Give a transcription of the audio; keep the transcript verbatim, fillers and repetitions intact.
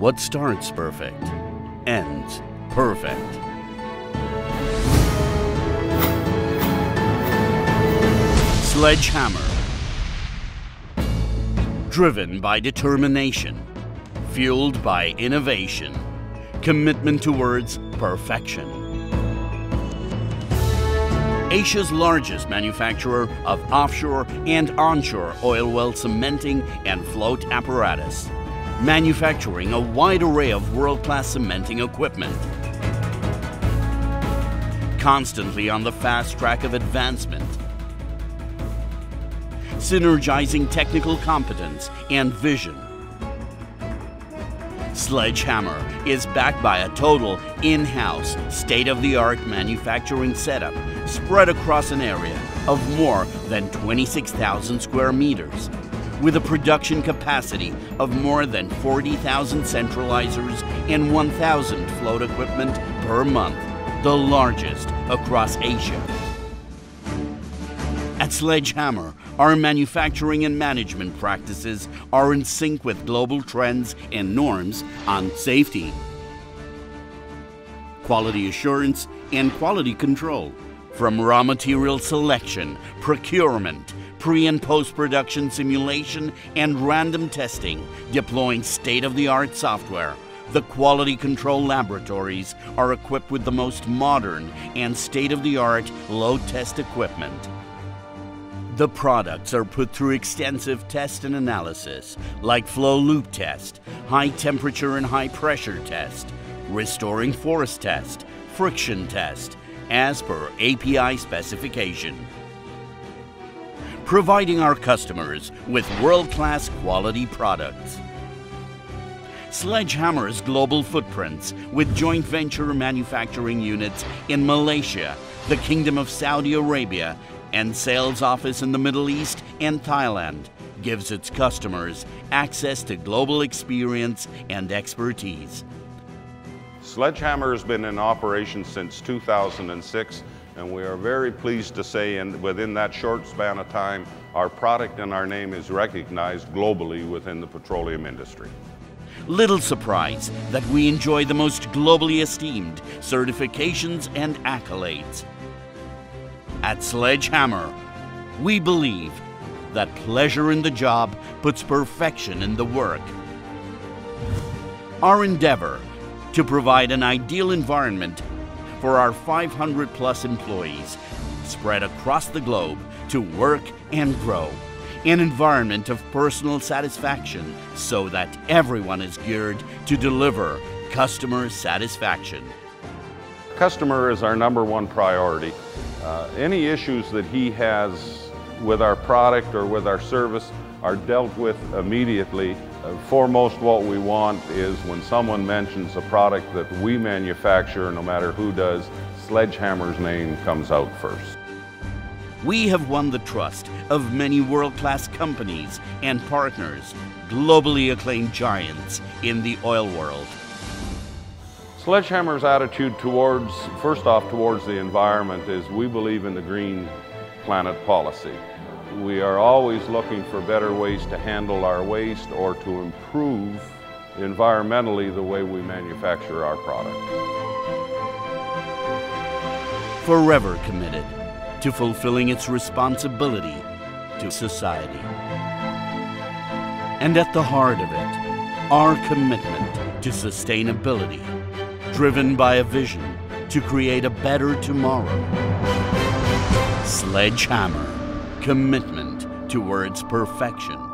What starts perfect ends perfect. SledgeHammer. Driven by determination, fueled by innovation, commitment towards perfection. Asia's largest manufacturer of offshore and onshore oil well cementing and float apparatus, manufacturing a wide array of world-class cementing equipment. Constantly on the fast track of advancement, synergizing technical competence and vision. SledgeHammer is backed by a total in-house, state-of-the-art manufacturing setup spread across an area of more than twenty-six thousand square meters, with a production capacity of more than forty thousand centralizers and one thousand float equipment per month, the largest across Asia. At SledgeHammer, our manufacturing and management practices are in sync with global trends and norms on safety, quality assurance, and quality control. From raw material selection, procurement, pre- and post-production simulation, and random testing, deploying state-of-the-art software, the quality control laboratories are equipped with the most modern and state-of-the-art low-test equipment. The products are put through extensive test and analysis, like flow loop test, high temperature and high pressure test, restoring force test, friction test, as per A P I specification, providing our customers with world-class quality products. SledgeHammer's global footprints with joint venture manufacturing units in Malaysia, the Kingdom of Saudi Arabia, and sales office in the Middle East and Thailand gives its customers access to global experience and expertise. SledgeHammer has been in operation since two thousand six, and we are very pleased to say in, within that short span of time, our product and our name is recognized globally within the petroleum industry. Little surprise that we enjoy the most globally esteemed certifications and accolades. At SledgeHammer, we believe that pleasure in the job puts perfection in the work. Our endeavor to provide an ideal environment for our five hundred plus employees spread across the globe to work and grow, an environment of personal satisfaction so that everyone is geared to deliver customer satisfaction. Customer is our number one priority. Uh, any issues that he has with our product or with our service are dealt with immediately. Uh, foremost, what we want is when someone mentions a product that we manufacture, no matter who does, SledgeHammer's name comes out first. We have won the trust of many world-class companies and partners, globally acclaimed giants in the oil world. SledgeHammer's attitude towards, first off, towards the environment is we believe in the green planet policy. We are always looking for better ways to handle our waste or to improve environmentally the way we manufacture our product. Forever committed to fulfilling its responsibility to society. And at the heart of it, our commitment to sustainability, driven by a vision to create a better tomorrow. SledgeHammer. Commitment towards perfection.